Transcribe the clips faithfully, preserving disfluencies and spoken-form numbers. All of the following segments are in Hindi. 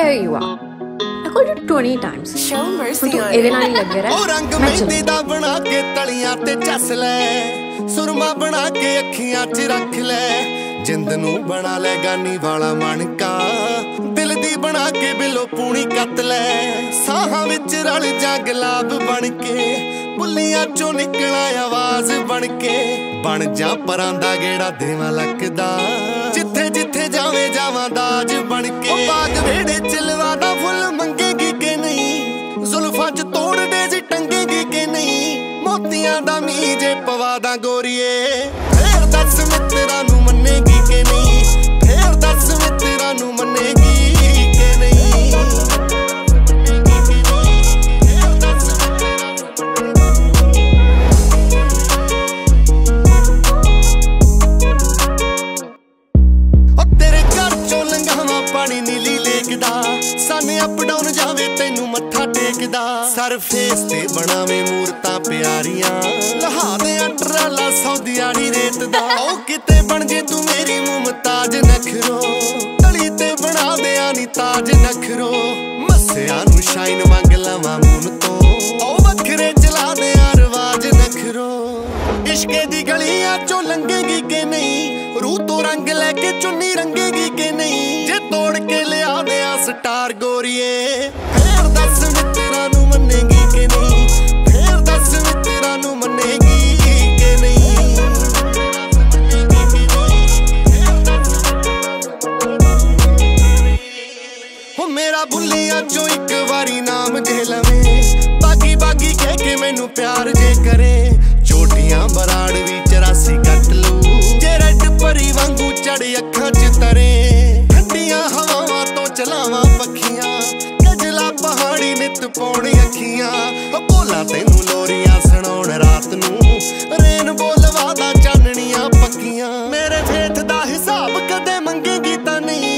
Here you are. I called you twenty times. Show mercy. तू एरेना नहीं लग रहा है? रंग मेहंदी दा बना के तलियां ते चस ले, सुरमा बना के अखियां च रख ले, जिंद नू बना ले गानी वाला मानका, दिल दी बना के बिलो पूनी कत ले, साहां विच रल जा गुलाब बन के, बुलियां चो निकला आवाज बन के, बन जा परांदा गेड़ा देवा लकदा, जिथे जिथे जावे जावा दाज बन के, बाग वेड़े चिलवा दा फुल मंगेगी के नहीं, जुल्फां च तोड़ दे जी टंगेगी के नहीं, मोतियां दा मीजे पवा दा गोरिए, फेर दस मित्रा नू मनेगी के नहीं, फेर दस मित्रा नू मनेगी के नहीं, फेर दस मित्रा नू ओ तेरे घर चो लंघावां पानी नीली लेक दा, साने अप डाउन जावे तैनू मत्था टेकदा, सरफेस ते बनावे मूरतां प्यारियां, लहादे अटराला सौदियां नी रेतदा, ओ किते बन जे तू मेरी मुमताज नखरो, तली ते बना दे आनी ताज नखरो, मस्सियां नू शाइन मंग लावां मून तो, ओ बखरे चला दे आ रवाज नखरो, इश्के दी गलियां चो लंघेगी के नहीं, रू तो रंग लेके चुन्नी रंगेगी के नहीं, जे तोड़ के ले आ दे आ स्टार गोरिए, फेर दस मित्रा नू मनेगी के नहीं, फेर दस मित्रा नू मनेगी के नहीं, ओ मेरा बुलिया जो एक बारी नाम जे लवे, बाकी बाकी कह के मैनू प्यार जे करे, चोटियां बराड़ भी चरासी कट लू, जे रेड परी वांगू चढ़ अखां च तरे, ठंडियां हवावां तो चलावां पखियां, गजला पहाड़ी नित पौणी अखियां, बोला तेनू लोरियां सुनाउण रात नू, रेन बोलवा दा चानणियां पक्कियां, मेरे फेथ दा हिसाब कदे मंगेगी तां नहीं,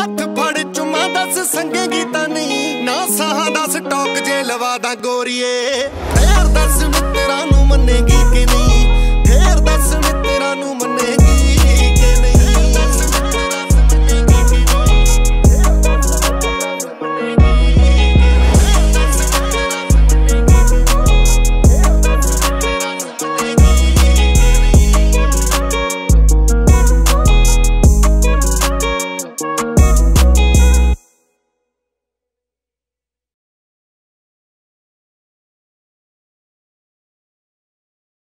हथ फड़ चुमा दस संगेगी तां नहीं, ना साहां दा स्टॉक जे लवा दा गोरिए, फेर दस